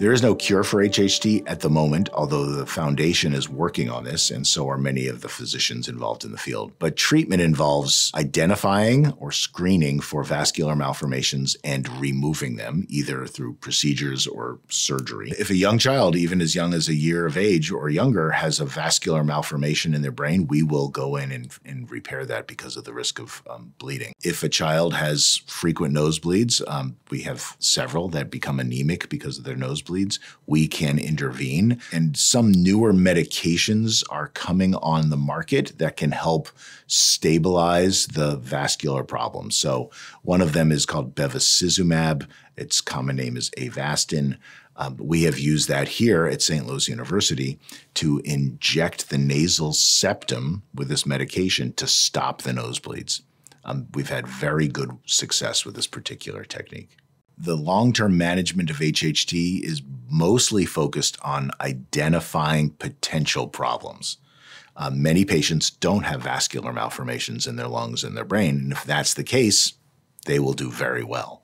There is no cure for HHT at the moment, although the foundation is working on this, and so are many of the physicians involved in the field. But treatment involves identifying or screening for vascular malformations and removing them, either through procedures or surgery. If a young child, even as young as a year of age or younger, has a vascular malformation in their brain, we will go in and repair that because of the risk of bleeding. If a child has frequent nosebleeds, we have several that become anemic because of their nosebleeds. We can intervene. And some newer medications are coming on the market that can help stabilize the vascular problem. So one of them is called Bevacizumab. Its common name is Avastin. We have used that here at Saint Louis University to inject the nasal septum with this medication to stop the nosebleeds. We've had very good success with this particular technique. The long-term management of HHT is mostly focused on identifying potential problems. Many patients don't have vascular malformations in their lungs and their brain, and if that's the case, they will do very well.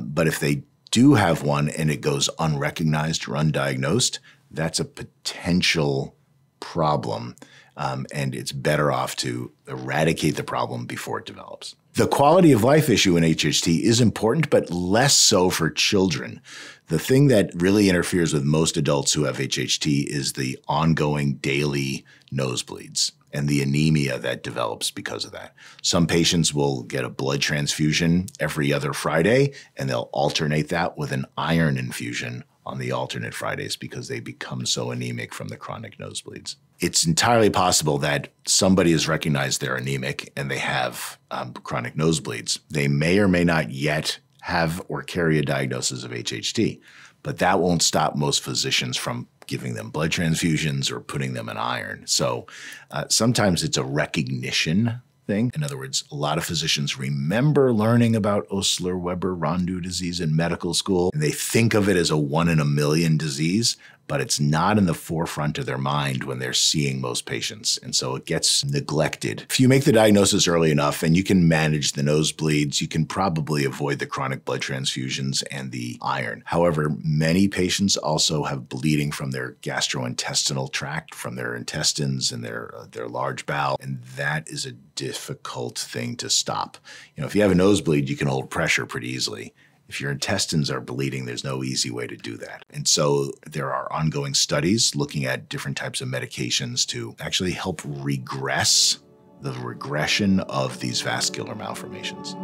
But if they do have one and it goes unrecognized or undiagnosed, that's a potential problem, and it's better off to eradicate the problem before it develops. The quality of life issue in HHT is important, but less so for children. The thing that really interferes with most adults who have HHT is the ongoing daily nosebleeds and the anemia that develops because of that. Some patients will get a blood transfusion every other Friday, and they'll alternate that with an iron infusion on the alternate Fridays because they become so anemic from the chronic nosebleeds. It's entirely possible that somebody has recognized they're anemic and they have chronic nosebleeds. They may or may not yet have or carry a diagnosis of HHT, but that won't stop most physicians from giving them blood transfusions or putting them in iron. So sometimes it's a recognition thing. In other words, a lot of physicians remember learning about Osler-Weber-Rendu disease in medical school, and they think of it as a 1 in a million disease, but it's not in the forefront of their mind when they're seeing most patients. And so it gets neglected. If you make the diagnosis early enough and you can manage the nosebleeds, you can probably avoid the chronic blood transfusions and the iron. However, many patients also have bleeding from their gastrointestinal tract, from their intestines and their large bowel. And that is a difficult thing to stop. You know, if you have a nosebleed, you can hold pressure pretty easily. If your intestines are bleeding, there's no easy way to do that. And so there are ongoing studies looking at different types of medications to actually help regress the regression of these vascular malformations.